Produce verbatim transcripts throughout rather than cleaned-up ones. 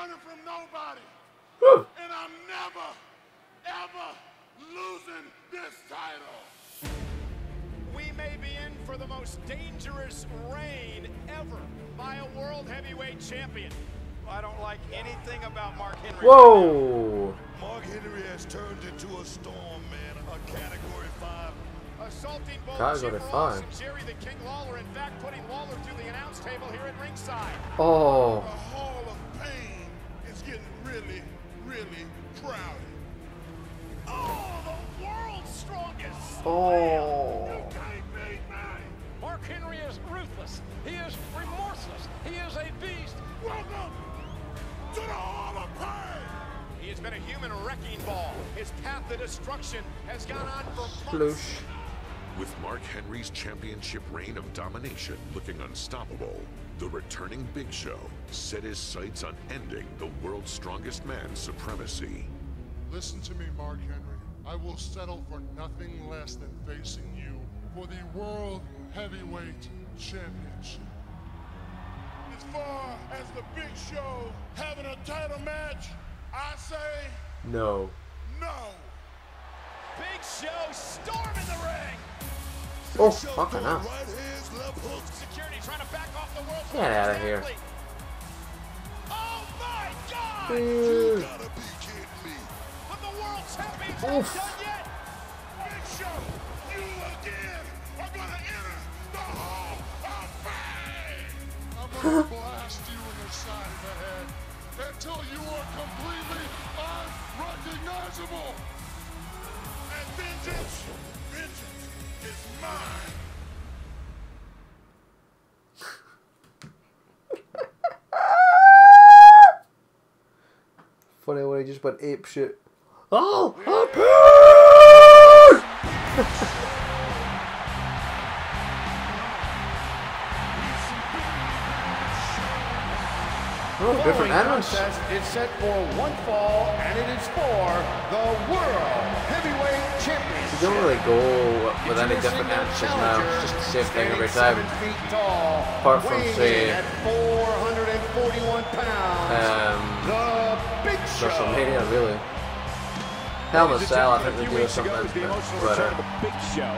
running from nobody. Whew. And I'm never, ever losing this title. We may be in for the most dangerous reign ever by a world heavyweight champion. I don't like anything about Mark Henry. Whoa. Mark Henry has turned into a storm, man. A category five. Assaulting both Jim Ross and Jerry the King Lawler. In fact, putting Lawler through the announce table here at ringside. Oh. The Hall of Pain is getting really, really crowded. Oh, the world's strongest. Oh. You can't beat me. Mark Henry is ruthless. He is remorseless. He is a beast. Welcome to the Hall of Pain. He has been a human wrecking ball. His path to destruction has gone on for months. With Mark Henry's championship reign of domination looking unstoppable, the returning Big Show set his sights on ending the world's strongest man's supremacy. Listen to me, Mark Henry. I will settle for nothing less than facing you for the World Heavyweight Championship. As far as the Big Show having a title match, I say no. No. Big Show storming the ring. Oh, fucking up. Security trying to back off the world. Get out of here. Oh my God! You gotta be kidding me. But the world's championship not done yet. Big Show, you again are gonna enter the Hall of Fame. I'm gonna blast you in the side of the head until you are completely unrecognizable. And vengeance, vengeance is mine. Funny when he just went ape shit. Oh, happy! Oh, different animals. It's set for one fall, and it is for the World Heavyweight Championship. You don't really go with any different answers now. It's just the same thing every time. Tall, apart from, say, at four hundred forty-one pounds, um, the Big Show. WrestleMania, really. Hell in a Cell, I think they do something that's better. The Big Show.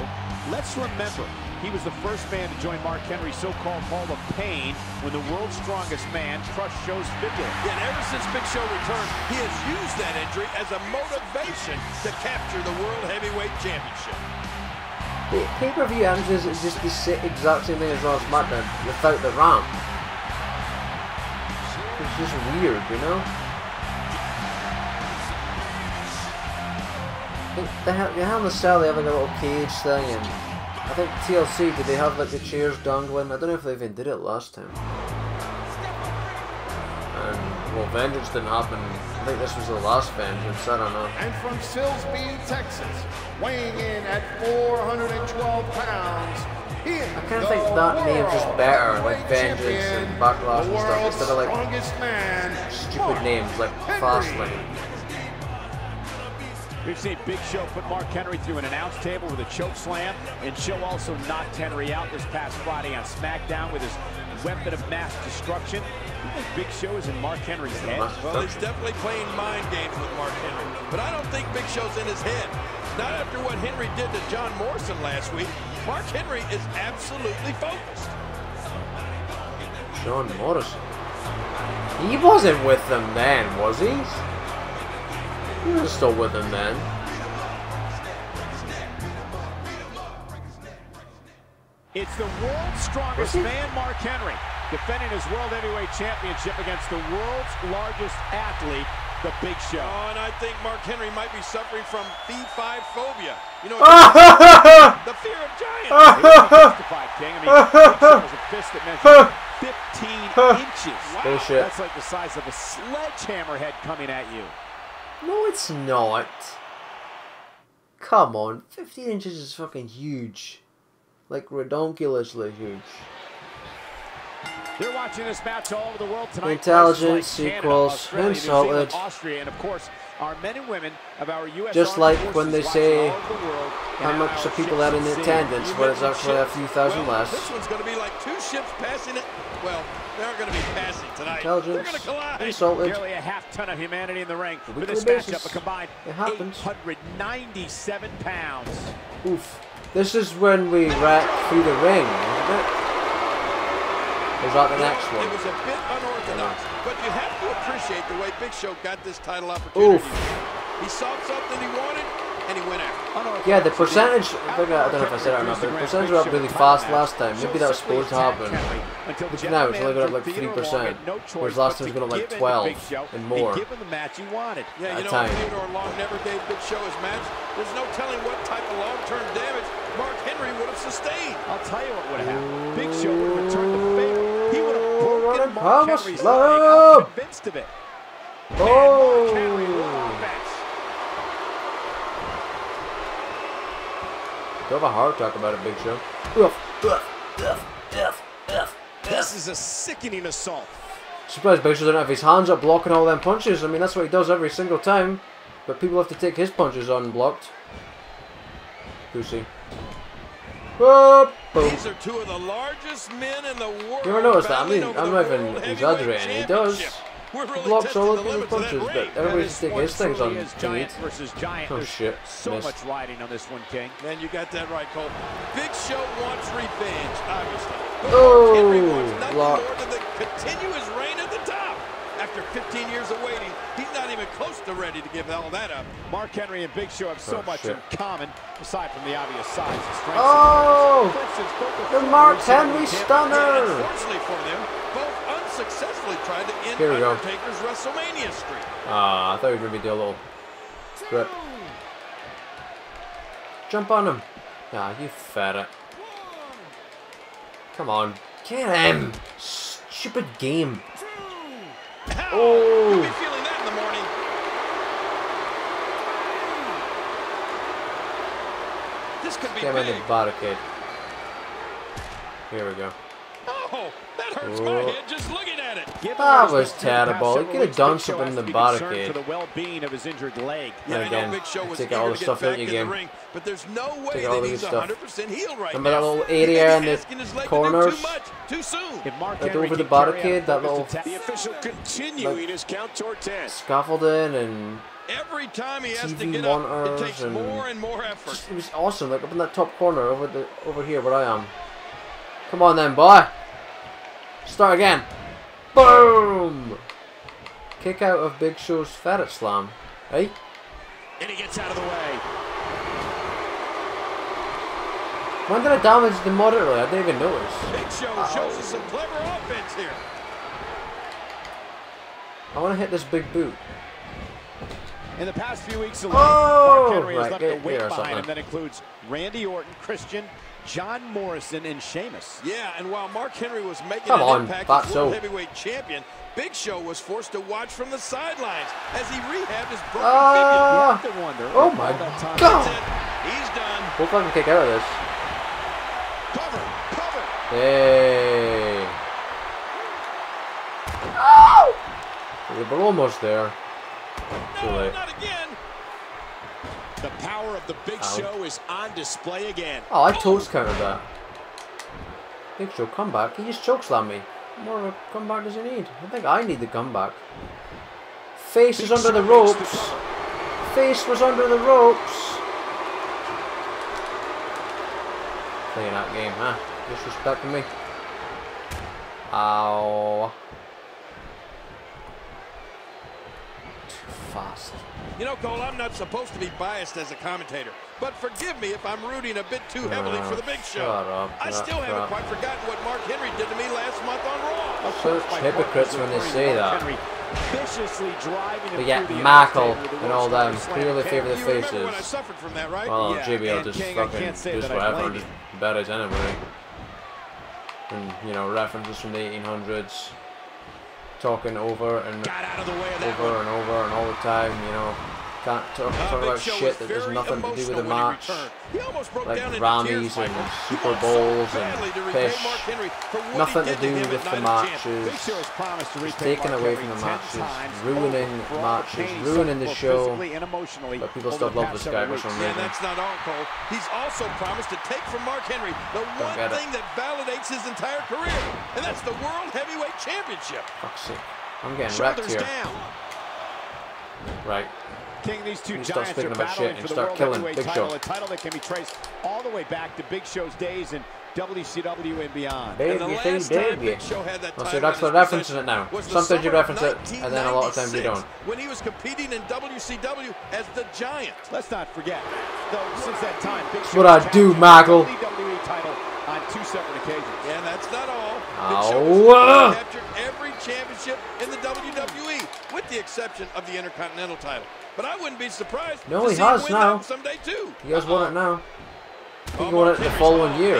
Let's remember, he was the first man to join Mark Henry's so-called Hall of Pain when the world's strongest man crushed Show's figure. And ever since Big Show returned, he has used that injury as a motivation to capture the World Heavyweight Championship. The pay-per-view answers is just the exact same thing as Raw SmackDown without the ramp. It's just weird, you know? I think they have, they have a cell, they have like a little cage thing, and I think T L C, did they have like the chairs dangling? I don't know if they even did it last time. And, well, Vengeance didn't happen. I think this was the last Vengeance, I don't know. And from Silsbee, Texas, weighing in at four hundred twelve pounds, I kind of think that name's just better, like Vengeance and Backlash and stuff, instead of like stupid names like Fastlane. We've seen Big Show put Mark Henry through an announce table with a choke slam, and Show also knocked Henry out this past Friday on SmackDown with his weapon of mass destruction. You think Big Show is in Mark Henry's head? Well, he's definitely playing mind games with Mark Henry, but I don't think Big Show's in his head. Not after what Henry did to John Morrison last week. Mark Henry is absolutely focused. John Morrison? He wasn't with them then, was he? He was still with him then. It's the world's strongest man, Mark Henry, defending his World Heavyweight Championship against the world's largest athlete, the Big Show. Oh, and I think Mark Henry might be suffering from B five phobia. You know, the fear of giants. Justified, King. I mean, Big Show was a fist that measured fifteen inches. Wow, that's like the size of a sledgehammer head coming at you. No, it's not. Come on, fifteen inches is fucking huge. Like, redonkulously huge. They're watching this match all over the world tonight. Intelligence sequels, insulted. Austria, and of course, our men and women of our U S just like when they say how much the people had in attendance, but it's actually a few thousand less. This one's going to be like two ships passing it. Well, They're going to be passing tonight. They're going to collide. Insulted. Nearly a half ton of humanity in the ring for this matchup. A combined eight hundred ninety-seven pounds. Oof. This is when we wreck through the ring, isn't it? Is that the next one? It was a bit unorthodox, but you have to appreciate the way Big Show got this title opportunity. Oof. He saw something he wanted, and he went after. Yeah, the percentage, I, think, I don't know if I said it or not, but the percentage went up really fast last time. Maybe that was supposed to happen. Now it's only going up like three percent, whereas last time it was going up like twelve and more. Yeah, you know, Theodore Long never gave Big Show his match. There's no telling what type of long-term damage Mark Henry would have sustained. I'll tell you what would have happened. Big Show would have returned the favor. He would have broken Mark Henry's leg. I'm convinced of it. Oh! I have a hard talk about it, Big Show. Oof, oof, oof, oof, oof. This is a sickening assault. Surprised Big Show doesn't have his hands up blocking all them punches. I mean, that's what he does every single time. But people have to take his punches unblocked. Goosey. Whoa, boom. These are two of the largest men in the world. You ever notice that? I mean, I'm not even exaggerating. He does. Really blocks all of his punches, but everybody's taking his things on giant versus giant. Oh shit, so missed. Much riding on this one, King. Man, you got that right, Cole. Big Show wants revenge, obviously. But oh, Henry wants nothing block. More than continue his reign at the top. After fifteen years of waiting, he's not even close to ready to give all that up. Mark Henry and Big Show have so oh, much shit. in common, aside from the obvious size and strength. Oh, and the Mark Henry stunner. Unfortunately for them, both successfully tried to end Undertaker's WrestleMania streak. Ah, uh, I thought he was going to do a little grip. Jump on him. Ah, you ferret. Come on. Get him. Stupid game. Oh. You'll be feeling that in the morning. This could be big. The barricade. Here we go. Oh, that hurts my head just looking at it. That was terrible. He could have done something in the barricade. For the well-being of his injured leg. Yeah, again, take all the stuff out of your game. But there's no way that he's one hundred percent healed right now. Remember that little area in the corners? Too soon. Like over the barricade, that little scaffolding and every time he has to get up, it takes more and more effort. It was awesome. Like up in that top corner over the over here where I am. Come on then, boy. Start again. Boom! Kick out of Big Show's ferret slam. Right? And he gets out of the way. When did I damage the moderately? I didn't even notice. Big Show oh. shows us some clever offense here. I want to hit this big boot. In the past few weeks alone, oh! Mark Henry has right, left a weight behind him that includes Randy Orton, Christian, John Morrison, and Sheamus. Yeah, and while Mark Henry was making Come an on, impact as world heavyweight champion, Big Show was forced to watch from the sidelines as he rehabbed his broken uh, figure. Wonder, oh my God! He's done. We'll fucking kick out of this. Cover, cover. Hey! Oh! We were almost there. Too no, late. Not again. The power of the Big Ow. Show is on display again. Oh, I toast countered that. Big Show comeback. He just chokeslammed me. More of a comeback does he need? I think I need the comeback. Face Big is under Show the ropes. The Face was under the ropes. Playing that game, huh? Disrespecting me. Ow. Fast. You know, Cole, I'm not supposed to be biased as a commentator, but forgive me if I'm rooting a bit too heavily oh, for the Big Show. Up, I still crap. haven't quite forgotten what Mark Henry did to me last month on Raw. Such hypocrites when they say Mark that. But yet, Michael and all them clearly favor the Faces. When I suffered from that, right? Well, yeah, J B L just King, fucking just whatever, just buries anybody. And you know, references from the eighteen hundreds. Talking over and over and over and all the time, you know. Can't talk, talk about shit that there's nothing to do with the match, like Rammies and Super Bowls and fish. Nothing to do with the matches. It's taken away from the matches, ruining matches, ruining the show. But people still love this guy for some reason. He's also promised to take from Mark Henry the one thing that validates his entire career, and that's the World Heavyweight Championship. Fuck's sake. I'm getting wrecked here. Right. King, these two giants are battling for the World Heavyweight title, a title that can be traced all the way back to Big Show's days in W C W and beyond. Baby, and the last time Big Show had that title, that's what referencing it now. Sometimes you reference it, and then a lot of times you don't. When he was competing in W C W as the Giant, let's not forget. Though since that time, Big Show has had the W W E title on two separate occasions, and that's not all. Big Show has captured every championship in the W W E, with the exception of the Intercontinental title. But I wouldn't be surprised. No, he has now. Someday too. He has won it now. He won it the following year.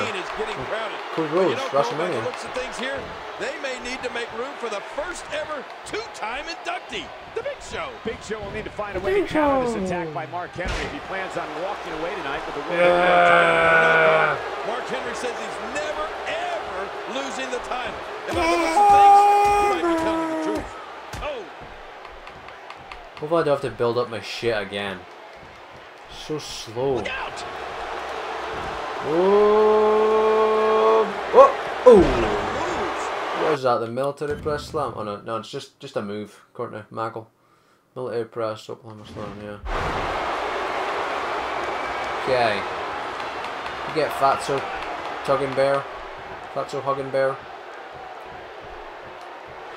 Cody Rhodes, WrestleMania. Looks at things here. They may need to make room for the first ever two-time inductee, the Big Show. Big Show will need to find a way to counter this attack by Mark Henry if he plans on walking away tonight with the win. Yeah. Mark Henry says he's never ever losing the title. If I look at some things, he might be telling me the truth. Oh. Hopefully I don't have to build up my shit again. So slow. Look out. Oh, oh, oh. What is that? The military press slam? Oh no, no, it's just just a move, according to Michael. Military press Oklahoma slam, yeah. Okay. You get Fatso tugging bear. Fatso hugging bear.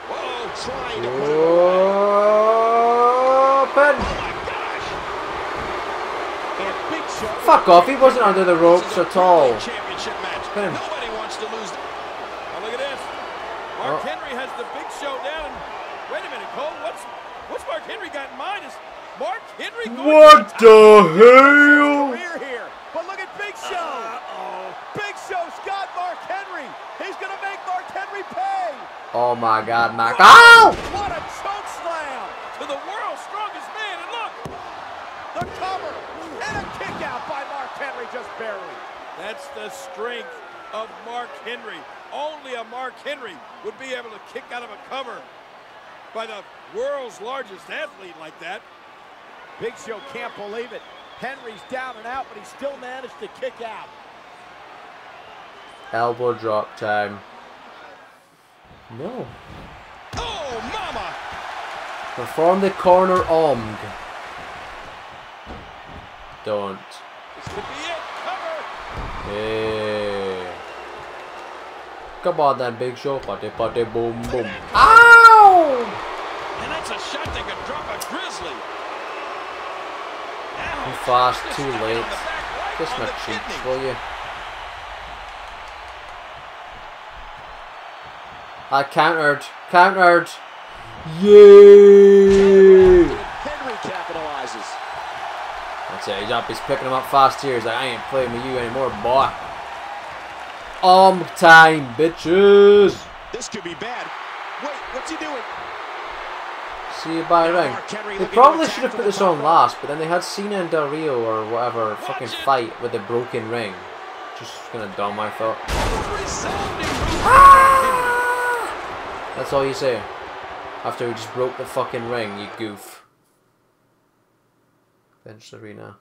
Whoa, open. Fuck off, he wasn't under the ropes at all. Nobody wants to lose. Now look at this. Mark oh. Henry has the Big Show down. Wait a minute, Cole, what's what's Mark Henry got in mind? Is Mark Henry going What to the hell? Here. But look at Big Show. Uh-oh. Big Show's got Mark Henry. He's gonna make Mark Henry pay. Oh my god, Mark. Oh! What a choke slam to the world's strongest man, and look! The cover! And a kick out by Mark Henry, just barely. That's the strength of Mark Henry. Only a Mark Henry would be able to kick out of a cover by the world's largest athlete like that. Big Show can't believe it. Henry's down and out, but he still managed to kick out. Elbow drop time. No. Oh, mama! Perform the corner omg. Don't. This could be it. Cover. Hey. Come on then, Big Show. Potty, potty, boom, boom. Ow! And that's a shot that could drop a grizzly. Ow. Too fast, too late. Kiss my cheeks, will you? I countered. Countered. Yay! Henry capitalizes. That's it, he's up, he's picking him up fast here. He's like, I ain't playing with you anymore, boy. Om time, bitches. This could be bad. Wait, what's he doing? See you by ring. They probably should have put this on last, but then they had Cena and Del Rio or whatever Watch fucking it. fight with a broken ring. Just kind of dumb, I thought. Ah! That's all you say. After we just broke the fucking ring, you goof. Bench arena.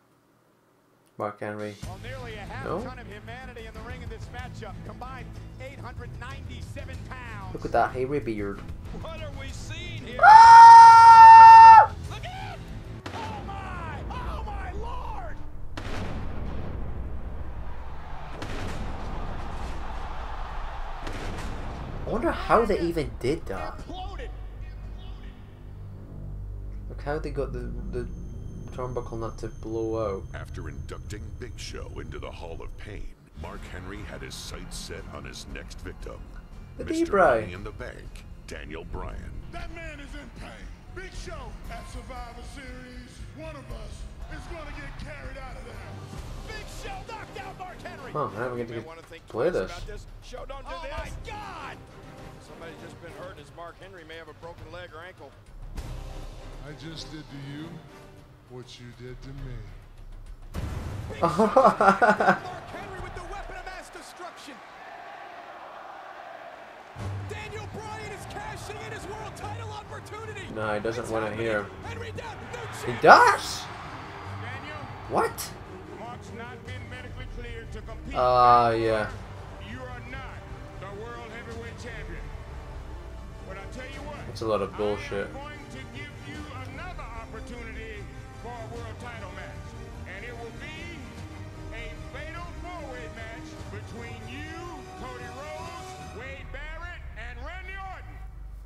Mark Henry. Well, nearly a half no. ton of humanity in the ring in this matchup. Combined eight hundred ninety-seven pounds. Look at that hairy beard. What are we seeing here? Ah! Look out! Oh my! Oh my lord! I wonder how they even did that. Look how they got the the turnbuckle not to blow out. After inducting Big Show into the Hall of Pain, Mark Henry had his sights set on his next victim, the Mister Money in the Bank, Daniel Bryan. That man is in pain. Big Show at Survivor Series. One of us is going to get carried out of there. Big Show knocked out Mark Henry. Oh man, we get to get play this. this. Show don't do oh this. my God! Somebody's just been hurt. As Mark Henry may have a broken leg or ankle. I just did to you what you did to me. Mark Henry with the weapon of mass destruction. Daniel Bryan is cashing in his world title opportunity. No, he doesn't want to hear. Henry down, he does? Daniel, what? Mark's not been medically cleared to compete. Ah, uh, yeah. You are not the world heavyweight champion. But I tell you what. That's a lot of bullshit. Between you, Cody Rhodes, Wade Barrett, and Randy Orton.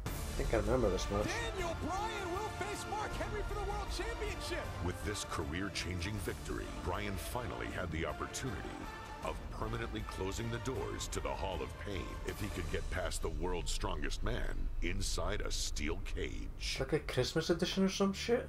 I think I remember this much. Daniel Bryan will face Mark Henry for the World Championship. With this career-changing victory, Bryan finally had the opportunity of permanently closing the doors to the Hall of Pain if he could get past the world's strongest man inside a steel cage. Like a Christmas edition or some shit?